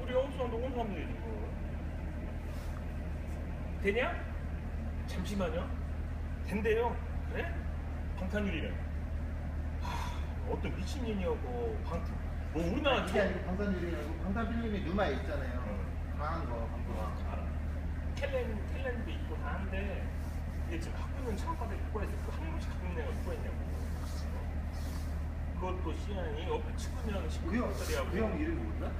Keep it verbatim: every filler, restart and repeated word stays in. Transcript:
우리 여기서 녹음 사면 되지. 되냐? 잠시만요. 된대요. 그래? 방탄유리래. 하, 어떤 미친년이었고 방탄. 뭐 우리나라 이게 아니고 방탄유리라고. 방탄필름이 누마에 있잖아요. 응. 강한 거 방구가. 알아. 캘렌 캘렌도 있고 다 한데 이게 지금 학교는 창업하다 입고 있어. 그 한 번씩 가끔 내가 입고 있냐고. 그것도 시안이 옆에 친구들이랑 친구들하고. 그 형 이름이 뭐야?